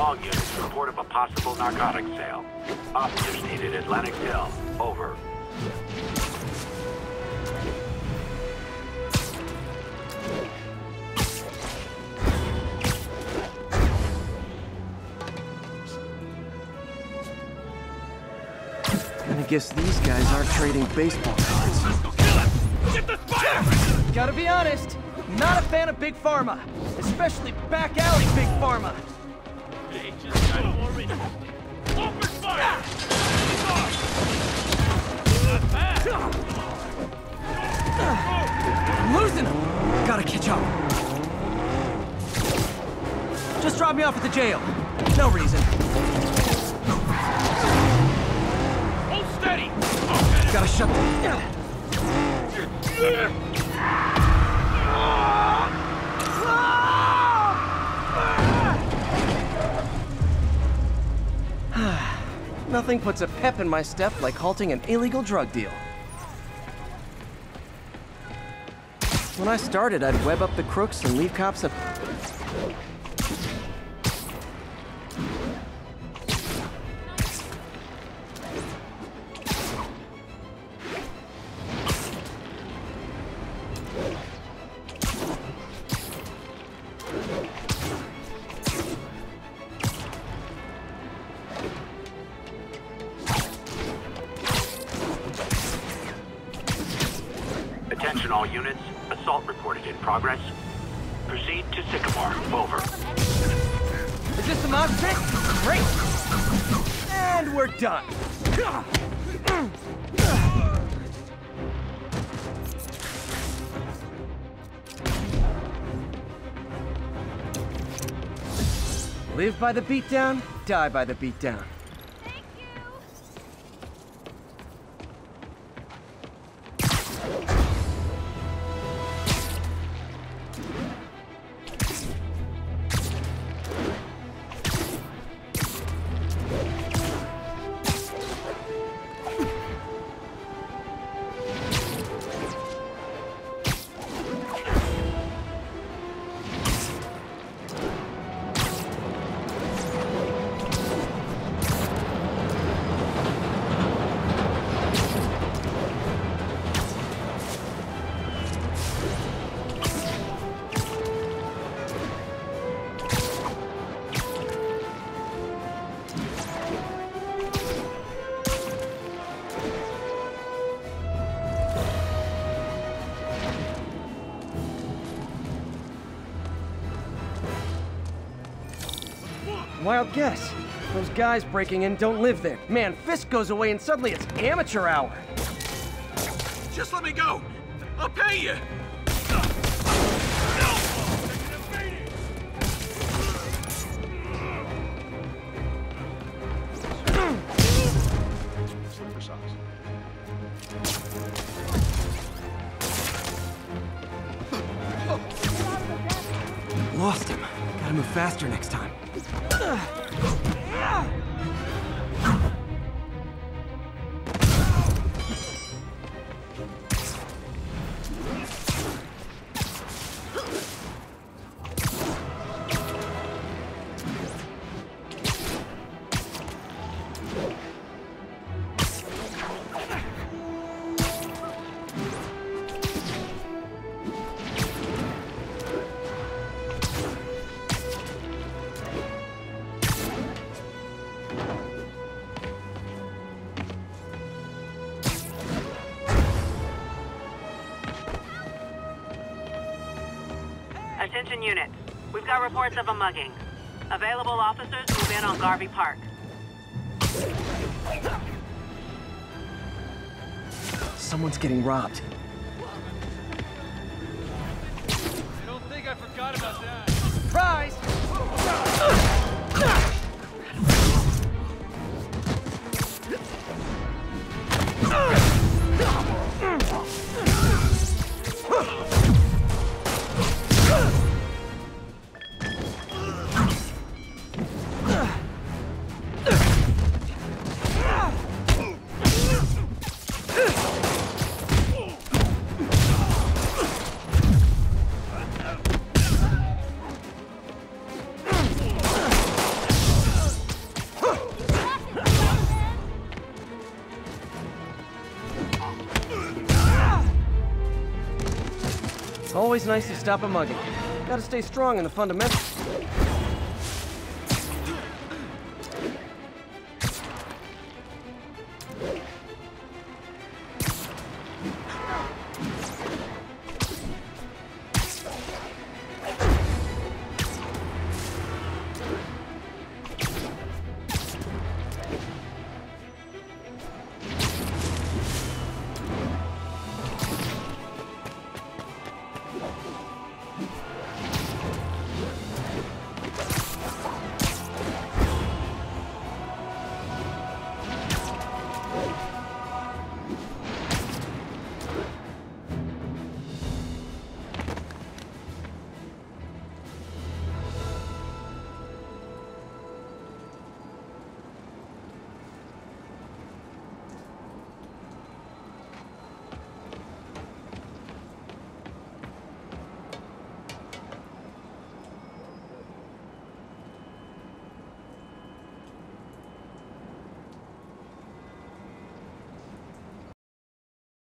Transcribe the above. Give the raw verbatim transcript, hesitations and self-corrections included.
All units report of a possible narcotic sale. Officers needed Atlantic Hill. Over. And I guess these guys aren't trading baseball cards. Let's go kill him! Get the spider! Gotta be honest, not a fan of Big Pharma. Especially back alley Big Pharma. They just got him already. Open fire! I'm losing him! Gotta catch up. Just drop me off at the jail. No reason. Hold steady! Gotta shut them down. Nothing puts a pep in my step like halting an illegal drug deal. When I started, I'd web up the crooks and leave cops up. Attention all units, assault reported in progress. Proceed to Sycamore, over. Is this the mob trick? Great! And we're done. Live by the beatdown, die by the beatdown. Wild guess. Those guys breaking in don't live there. Man, Fisk goes away and suddenly it's amateur hour. Just let me go. I'll pay you. Lost him. Gotta move faster next time. Attention units, we've got reports of a mugging. Available officers move in on Garvey Park. Someone's getting robbed. I don't think I forgot about that. Surprise! always nice to stop a mugging. Gotta stay strong in the fundamentals.